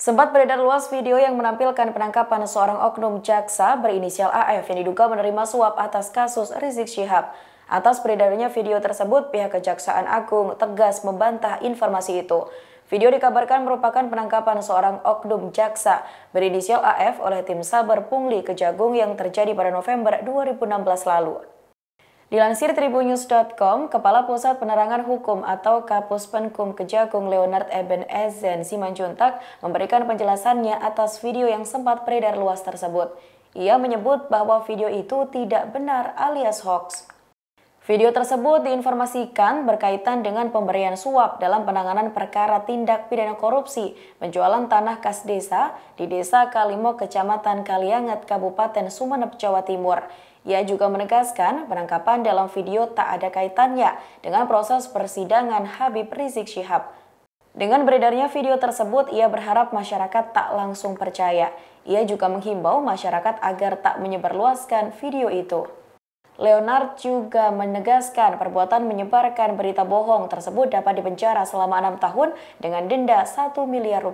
Sempat beredar luas video yang menampilkan penangkapan seorang oknum jaksa berinisial AF yang diduga menerima suap atas kasus Rizieq Shihab. Atas beredarnya video tersebut, pihak Kejaksaan Agung tegas membantah informasi itu. Video dikabarkan merupakan penangkapan seorang oknum jaksa berinisial AF oleh tim Saber Pungli Kejagung yang terjadi pada November 2016 lalu. Dilansir Tribunnews.com, Kepala Pusat Penerangan Hukum atau Kapuspenkum Kejagung Leonard Eben Ezen Simanjuntak memberikan penjelasannya atas video yang sempat beredar luas tersebut. Ia menyebut bahwa video itu tidak benar alias hoax. Video tersebut diinformasikan berkaitan dengan pemberian suap dalam penanganan perkara tindak pidana korupsi penjualan tanah kas desa di Desa Kali Mok, Kecamatan Kalianget, Kabupaten Sumenep, Jawa Timur. Ia juga menegaskan penangkapan dalam video tak ada kaitannya dengan proses persidangan Habib Rizieq Shihab. Dengan beredarnya video tersebut, ia berharap masyarakat tak langsung percaya. Ia juga menghimbau masyarakat agar tak menyebarluaskan video itu. Leonard juga menegaskan perbuatan menyebarkan berita bohong tersebut dapat dipenjara selama 6 tahun dengan denda Rp1 miliar.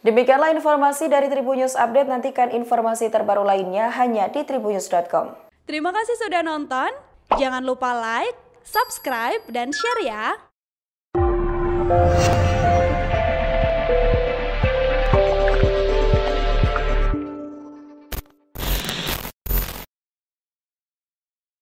Demikianlah informasi dari Tribunnews Update. Nantikan informasi terbaru lainnya hanya di tribunnews.com. Terima kasih sudah nonton. Jangan lupa like, subscribe, dan share ya.